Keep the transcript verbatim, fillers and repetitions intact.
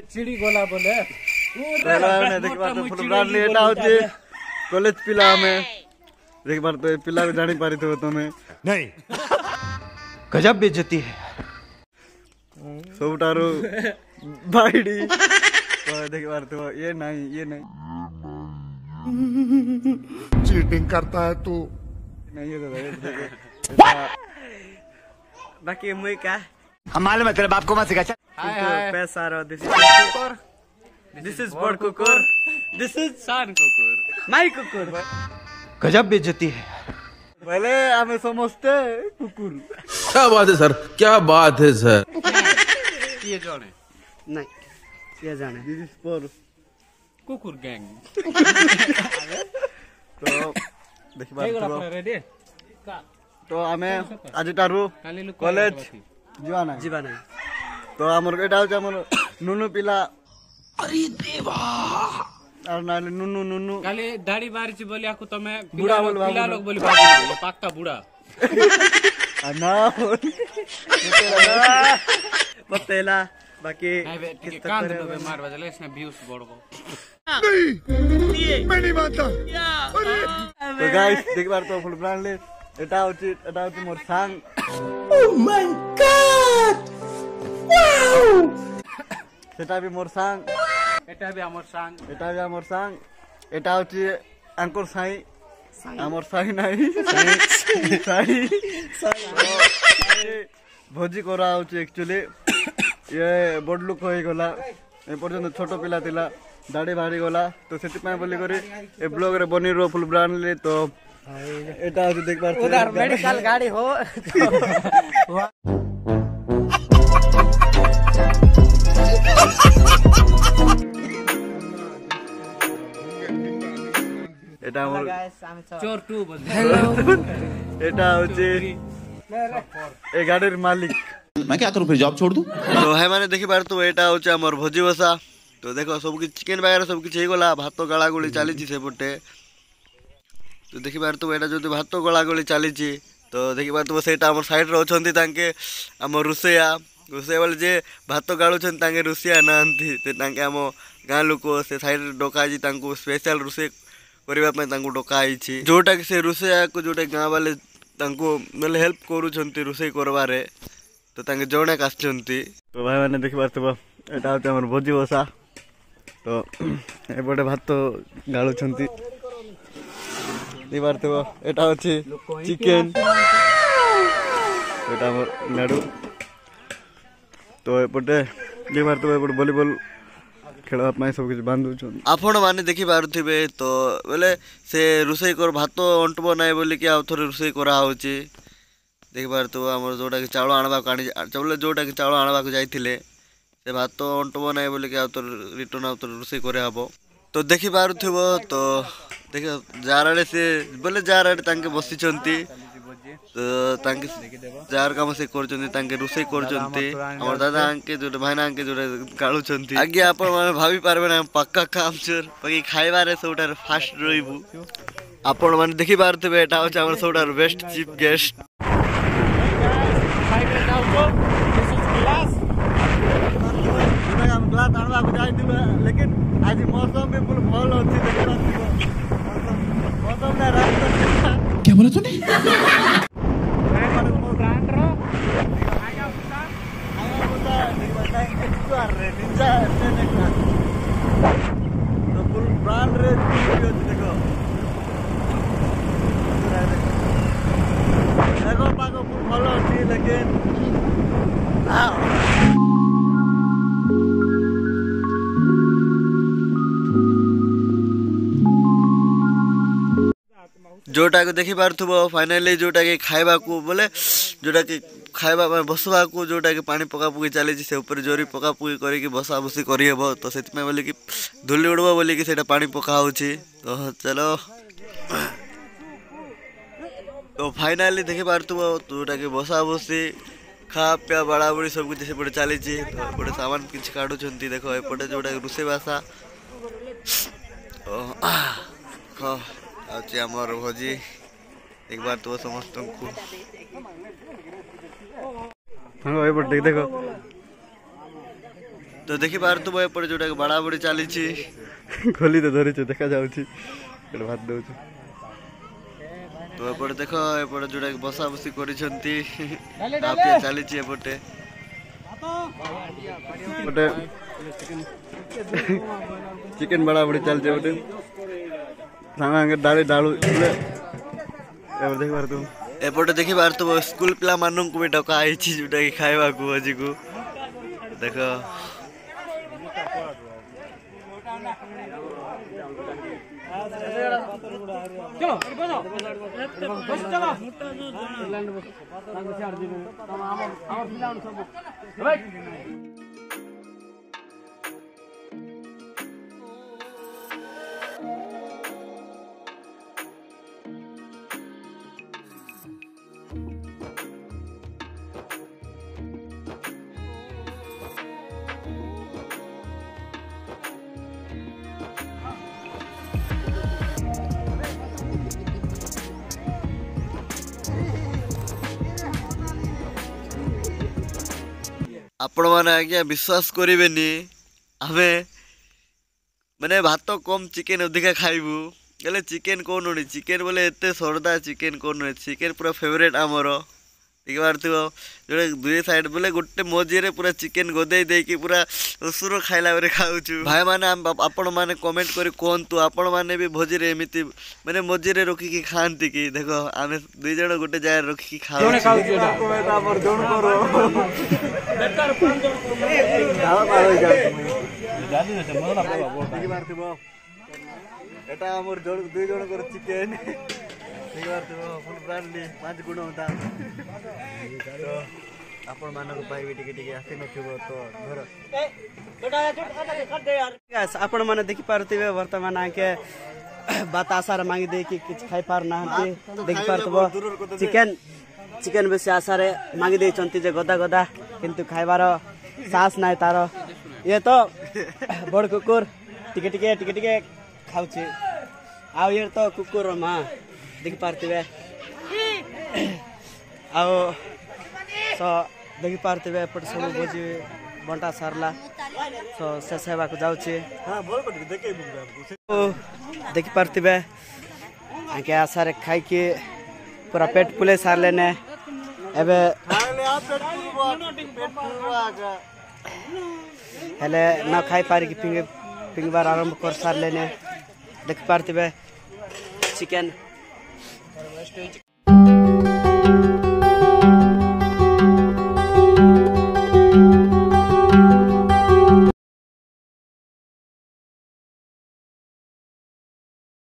चिड़ी गोला बोले देख बार तो फुलब्रान लिए लाओ जी कॉलेज पिला में देख बार तो पिला में जानी पारी तो तुम्हें नहीं गजब बेइज्जती है सब उतारो भाई डी देख बार तो ये नहीं ये नहीं चीटिंग करता है तू नहीं ये तो बाकी मुझे क्या हम मालूम है तेरे बाप को मत सिखा पैसा रहो दिस कुकुर दिस इज बड़ कुकुर दिस इज सान कुकुर माई कुकुर गजब बेइज्जती है भले हमें समझते कुकुर क्या बात है सर क्या बात है सर ये जाने नहीं ये जाने दिस इज फॉर कुकुर गैंग तो देखिए बात का तो हमें आज तारू कॉलेज जीवाना जीवाना तो आमर एटा होचे आमर नुनु पिला अरे देवा और नाले नुनु नुनु खाली दाढ़ी बारिची बोली आकु तमे बुढ़ा बोल पिला लोग बोली बाबू पाक्का बुढ़ा ना बतेला बाकी किस कांड में बीमार बजले इसने व्यूज बढ़ गए नहीं मैं नहीं मानता तो गाइस देख बार तो फुल ब्रांड ले एटा होचे एटा होचे मोर सांग Oh my God! Wow! एटा भी मोर सांग, एटा भी आमोर सांग, एटा भी आमोर सांग, एटा होची अंकुर साई, आमोर साई नहीं, साई, साई, साई, भोजी कोरा होची एक्चुअली ये बोर्ड लुक होई गोला, ये पर्यंत छोटो पिला तिला दाढ़ी भारी गोला, तो सिटी में बोली कोरी ये ब्लॉग रे बनी रो फुल ब्रांड ले तो एटा तो देख बार उधर मेडिकल गाड़ी हो एटा मोर चोर टू बोल एटा होचे ए गाड़ीर मालिक मैं क्या करूं फिर जॉब छोड़ दूं तो है माने देखि बार तो एटा होचे हमर भोजी बसा तो देखो सब की चिकन वगैरह सब की छै गोला भात तो गला गोली चाली छी से पटे तो देखि बार तो एटा जदि भात तो गला गोली चाली छी तो देखि बार तो सेटा हमर साइड रहछंती तांके हमर रुसिया रुसिया वाले जे भात तो गाळुछन तांके रुसिया नांती ते तांके हमो गां लोको से साइड डोका जी तांको स्पेशल रुसे करबा पे तांको डोकाई छी जोटा के से रुसिया को जोटे गां वाले तांको मले हेल्प करूछंती रुसे करबा रे तो तांके जोणे काछंती तो भाई माने देखि बार तो एटा होते हमर भोजी बसा तो एबोटे भात तो गाळुछंती देखिबार तो एटा होची चिकन एटा हमर नाडू तो एपटे देखिबार तो एपटे वॉलीबॉल खेलवा पय सब कुछ बांधु छन आपण माने देखिबार थिबे तो बोले से रुसई कर भात अंटबो नै बोली कि आउ थोर रुसई करा होची देखिबार तो हमर जोटा के चावल आनबा काणी चावल जोटा के चावल आनबा को जाइथिले से भात अंटबो नै बोली कि आउ थोर रिटर्न आउ थोर रुसई करे हबो तो देखिबार थिबो तो देख जाराड़े से बोले जाराड़े तांके बसी चंती तो तांके जार काम से कर चंती तांके रुसे कर चंती और दादा अंके जोड़े भाई ना अंके जोड़े कालू चंती आगे आपन माने भाभी पारबे ना पक्का काम चोर बाकी खाइबा रे सोटार फास्ट रोइबू आपन माने देखि बार ते बेटा हो चामर सोटार बेस्ट चीप गेस्ट फाइव रे नाउ को दिस इज क्लास हम क्लास आनवा बुझाई दिलो लेकिन आज मौसम में फुल फॉल होती देखत क्या बोला तूने जोटा को देखि पारथु फाइनली जोटा के खाइबा को बोले जोटा के खाइबा में बसवा को जोटा के पानी पका पुकी चले जे से ऊपर जोरी पका पुकी करे के बसा बसी करी हबो तो सेत में बोले कि धुली उड़बो बोले कि सेटा पानी पका होची तो चलो तो फाइनली देखि पारथु जोटा के बसा बसी खा पिया बड़ा बड़ी सब कुछ से पड़े चले जे तो बड़े सामान किछ काडो छंती देखो ए पड़े जोटा के रुसे भाषा ओ खा अच्छे अमर भौजी एक बार तो समझता हूँ खूब हाँ भाई बट देख देखो तो देखि पार्थिव एपटे जोटा बाड़ाबड़ी चली खोली तो धरी देखा जाऊँगी भात दौ तो एपटे देख एपटे जोटा बसा बसी करपटे चिकेन बाड़ाबड़ी चलते सामने डाली डालू देख पार्थिव एपटे देखि पार्थिव स्कूल पिला मान को भी डकाई जोटा कि खावा को आज को देख चलो आपण मैंने आज्ञा विश्वास करें आम मैंने भात कम चिकेन अधिका खाइबू गले चिकेन कौन नहीं चिकेन बोले एते श्रद्धा चिकेन कौन नहीं चिकेन पूरा फेवरेट आमर देख पार्थ जो दुई साइड बोले गोटे मजे पूरा चिकेन गोदे देकी पूरा सुर खाइला बेले खाऊ भाई मैंने आपण मैंने कमेंट कर कहतु आपण मैंने भी भोजी एमती मैंने मजे रखिकी खाती कि देख आम दुईज गोटे जगह रखिकी खाऊ चिकेन फुल ब्रांडली पाँच गुण होता तो आपण मानक पाइबे टिके टिके आसी नथिबो तो घर गाइस आपण माने देखि पारथिबे वर्तमान आके बात आसार मांगी दे कि किछ खाइ पार नाहते देखि पारथबो चिकन चिकन बेसी आसारे मांगी दे चंती जे गदा गदा किंतु खाइबार सास नाय तारो ये तो बड़ कुकुर टिके टिके टिके टिके खाउछे आ ये तो कुकुर मां देख पार्थिवे आओ सो देख पार्थिवे एपट सब भोजी बंटा सारा सो शेष होगा जाऊे देख पार्थिवे आगे आशा खाई पूरा पेट फुले सारे ने ना खाई पारिक फिंगबार आरंभ कर सारे ने देख पार्थिवे चिकेन